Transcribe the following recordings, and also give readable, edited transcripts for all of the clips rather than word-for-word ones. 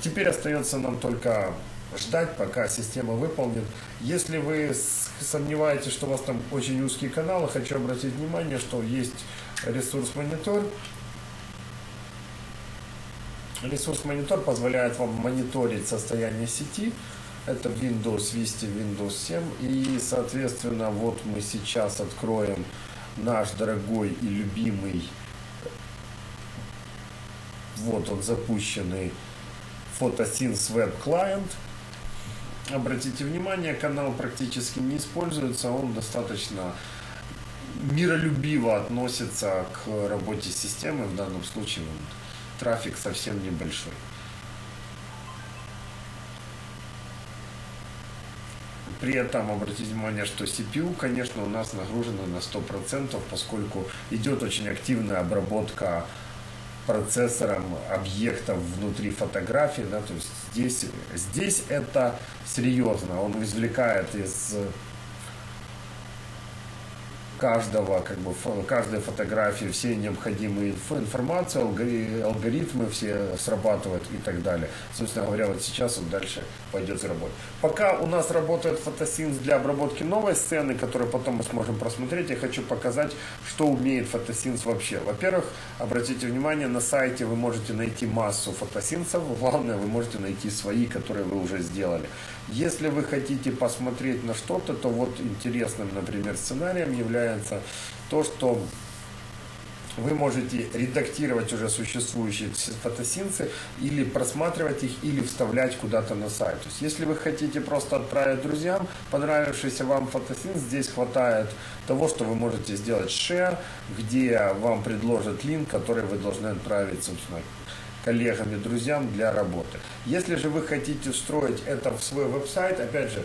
Теперь остается нам только ждать, пока система выполнит. Если вы сомневаетесь, что у вас там очень узкие каналы, хочу обратить внимание, что есть ресурс-монитор. Ресурс-монитор позволяет вам мониторить состояние сети. Это Windows Vista, Windows 7. И, соответственно, вот мы сейчас откроем наш дорогой и любимый, вот он запущенный, Photosynth Web Client. Обратите внимание, канал практически не используется, он достаточно миролюбиво относится к работе системы. В данном случае трафик совсем небольшой. При этом обратите внимание, что CPU, конечно, у нас нагружена на 100%, поскольку идет очень активная обработка процессором объектов внутри фотографии, да, то есть здесь это серьезно, он извлекает из каждого, каждой фотографии все необходимые информации, алгоритмы все срабатывают и так далее. Собственно говоря, вот сейчас он дальше пойдет с работой. Пока у нас работает Photosynth для обработки новой сцены, которую потом мы сможем просмотреть, я хочу показать, что умеет Photosynth вообще. Во-первых, обратите внимание, на сайте вы можете найти массу Photosynth'ов, главное, вы можете найти свои, которые вы уже сделали. Если вы хотите посмотреть на что-то, то вот интересным, например, сценарием является то, что вы можете редактировать уже существующие фотосинцы или просматривать их, или вставлять куда-то на сайт. То есть, если вы хотите просто отправить друзьям понравившийся вам фотосинц, здесь хватает того, что вы можете сделать share, где вам предложат линк, который вы должны отправить, собственно, коллегам и друзьям для работы. Если же вы хотите встроить это в свой веб-сайт, опять же,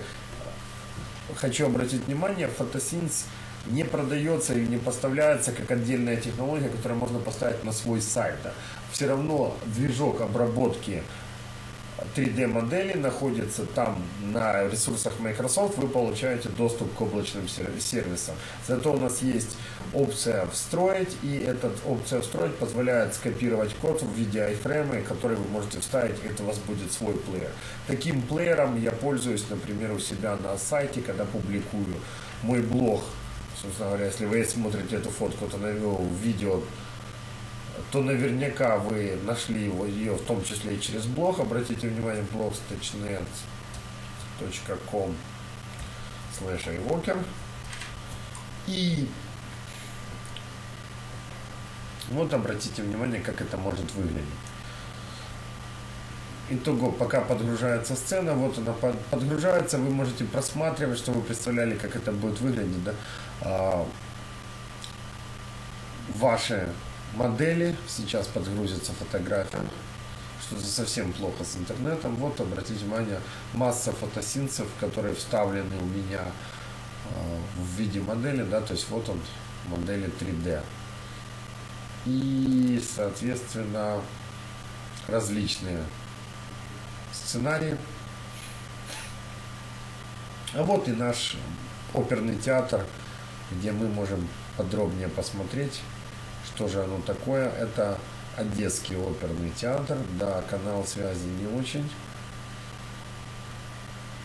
хочу обратить внимание, Photosynth не продается и не поставляется как отдельная технология, которую можно поставить на свой сайт. Все равно движок обработки 3D модели находится там на ресурсах Microsoft, вы получаете доступ к облачным сервисам. Зато у нас есть опция «Встроить», и эта опция «Встроить» позволяет скопировать код в виде iframe, который вы можете вставить, это у вас будет свой плеер. Таким плеером я пользуюсь, например, у себя на сайте, когда публикую мой блог. Собственно говоря, если вы смотрите эту фотку, то на видео, то наверняка вы нашли ее в том числе и через блог. Обратите внимание, blog.net.com/iwalker. И вот обратите внимание, как это может выглядеть. Итого, пока подгружается сцена, вот она подгружается, вы можете просматривать, что вы представляли, как это будет выглядеть, да? Ваши модели, сейчас подгрузится фотография, что-то совсем плохо с интернетом. Вот, обратите внимание, масса фотосинцев, которые вставлены у меня в виде модели, да, то есть вот он, модели 3D. И, соответственно, различные сценарии. А вот и наш оперный театр, где мы можем подробнее посмотреть, что же оно такое. Это Одесский оперный театр. Да, канал связи не очень.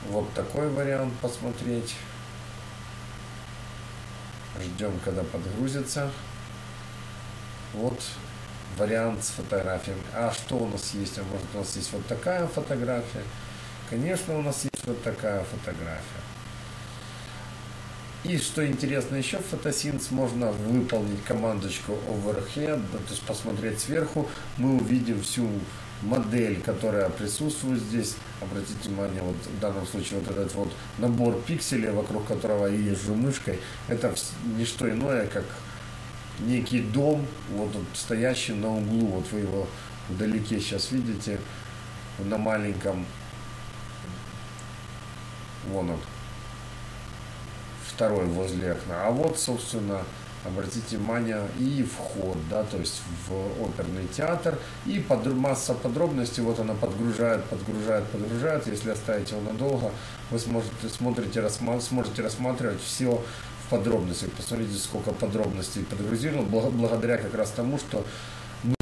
Вот такой вариант посмотреть. Ждем, когда подгрузится. Вот вариант с фотографиями. А что у нас есть? Может, у нас есть вот такая фотография? Конечно, у нас есть вот такая фотография. И что интересно еще, в Photosynth можно выполнить командочку overhead, да, то есть посмотреть сверху, мы увидим всю модель, которая присутствует здесь. Обратите внимание, вот в данном случае вот этот вот набор пикселей, вокруг которого я езжу мышкой, это не что иное, как некий дом, вот он стоящий на углу, вот вы его вдалеке сейчас видите, на маленьком, вон он, второй возле окна. А вот, собственно, обратите внимание, и вход, да, то есть в оперный театр. И масса подробностей, вот она подгружает. Если оставите его надолго, вы сможете рассматривать все в подробностях. Посмотрите, сколько подробностей подгрузило, благодаря как раз тому, что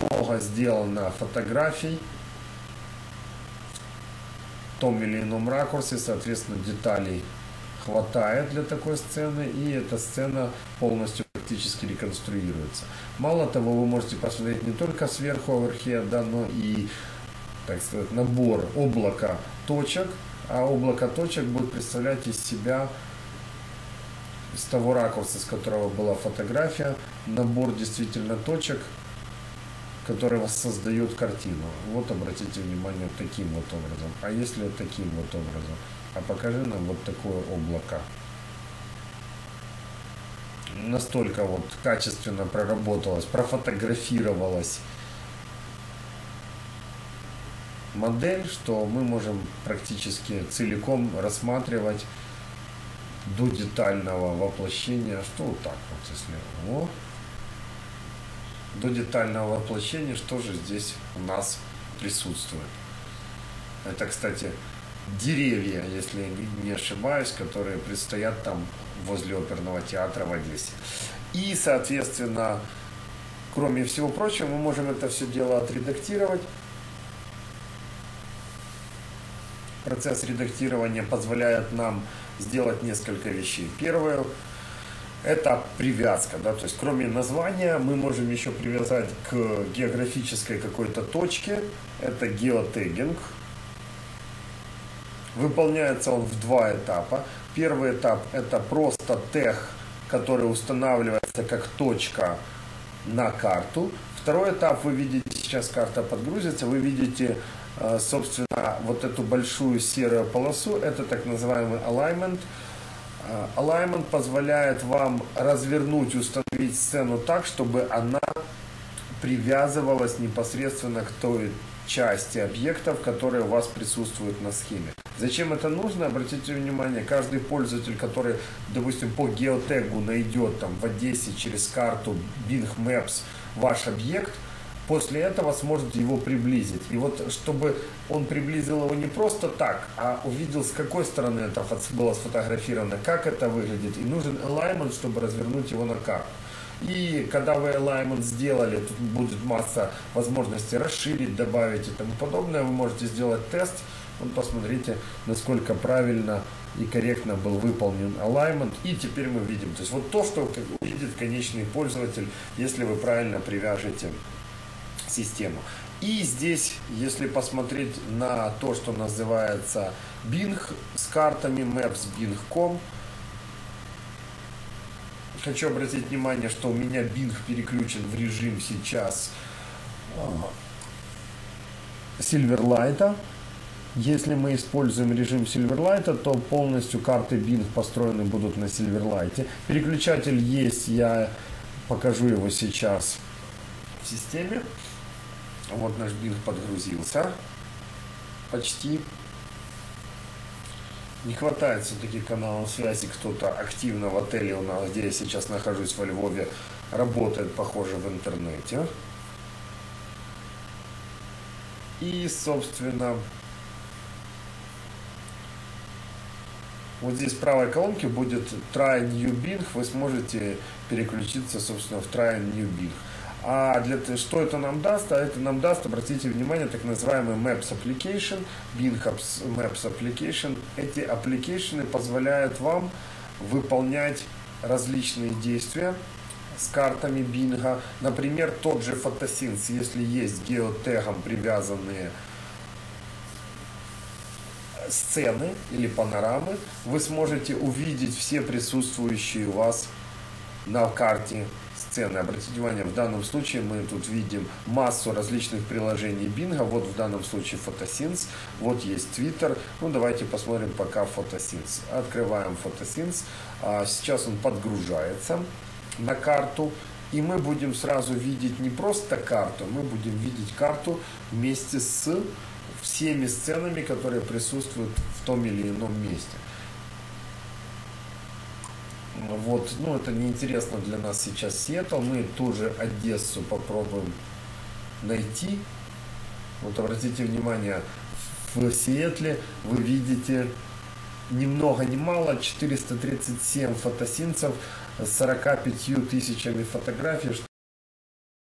много сделано фотографий том или ином ракурсе, соответственно, деталей хватает для такой сцены, и эта сцена полностью практически реконструируется. Мало того, вы можете посмотреть не только сверху оверхеда, но и, так сказать, набор облака точек, а облако точек будет представлять из себя, с того ракурса, с которого была фотография, набор действительно точек, которые воссоздают картину. Вот обратите внимание таким вот образом. А если таким вот образом? А покажи нам вот такое облако. Настолько вот качественно проработалась, профотографировалась модель, что мы можем практически целиком рассматривать до детального воплощения, что вот так вот, если его до детального воплощения, что же здесь у нас присутствует. Это, кстати, деревья, если не ошибаюсь, которые предстоят там возле оперного театра в Одессе. И, соответственно, кроме всего прочего, мы можем это все дело отредактировать. Процесс редактирования позволяет нам сделать несколько вещей. Первое — это привязка, да, то есть кроме названия мы можем еще привязать к географической какой-то точке. Это геотегинг. Выполняется он в два этапа. Первый этап — это просто тег, который устанавливается как точка на карту. Второй этап, вы видите, сейчас карта подгрузится, вы видите, собственно, вот эту большую серую полосу, это так называемый alignment. Alignment позволяет вам развернуть, установить сцену так, чтобы она привязывалась непосредственно к той части объектов, которые у вас присутствуют на схеме. Зачем это нужно? Обратите внимание, каждый пользователь, который, допустим, по геотегу найдет там в Одессе через карту Bing Maps ваш объект, после этого сможет его приблизить. И вот чтобы он приблизил его не просто так, а увидел, с какой стороны это было сфотографировано, как это выглядит. И нужен alignment, чтобы развернуть его на карту. И когда вы alignment сделали, тут будет масса возможностей расширить, добавить и тому подобное. Вы можете сделать тест. Вот посмотрите, насколько правильно и корректно был выполнен alignment. И теперь мы видим, то есть вот то, что увидит конечный пользователь, если вы правильно привяжете систему. И здесь, если посмотреть на то, что называется Bing с картами, maps.bing.com, хочу обратить внимание, что у меня Bing переключен в режим сейчас Silverlight. Если мы используем режим Silverlight, то полностью карты Bing построены будут на Silverlight. Переключатель есть, я покажу его сейчас в системе. Вот наш Bing подгрузился почти. Не хватает все-таки канала связи. Кто-то активно в отеле у нас, где я сейчас нахожусь, во Львове, работает, похоже, в интернете. И, собственно, вот здесь в правой колонке будет Try New Bing. Вы сможете переключиться, собственно, в Try New Bing. А что это нам даст? А это нам даст, обратите внимание, так называемый Maps Application, Bing Maps Application. Эти application позволяют вам выполнять различные действия с картами Bing. Например, тот же Photosynth, если есть геотегом привязанные сцены или панорамы, вы сможете увидеть все присутствующие у вас на карте сцены. Обратите внимание, в данном случае мы тут видим массу различных приложений Bing. Вот в данном случае Photosynth, вот есть Twitter. Ну, давайте посмотрим пока Photosynth. Открываем Photosynth. Сейчас он подгружается на карту. И мы будем сразу видеть не просто карту, мы будем видеть карту вместе с всеми сценами, которые присутствуют в том или ином месте. Вот, ну это неинтересно для нас сейчас Сиэтл, мы ту же Одессу попробуем найти. Вот обратите внимание, в Сиэтле вы видите ни много ни мало 437 фотосинцев с 45 тысячами фотографий, что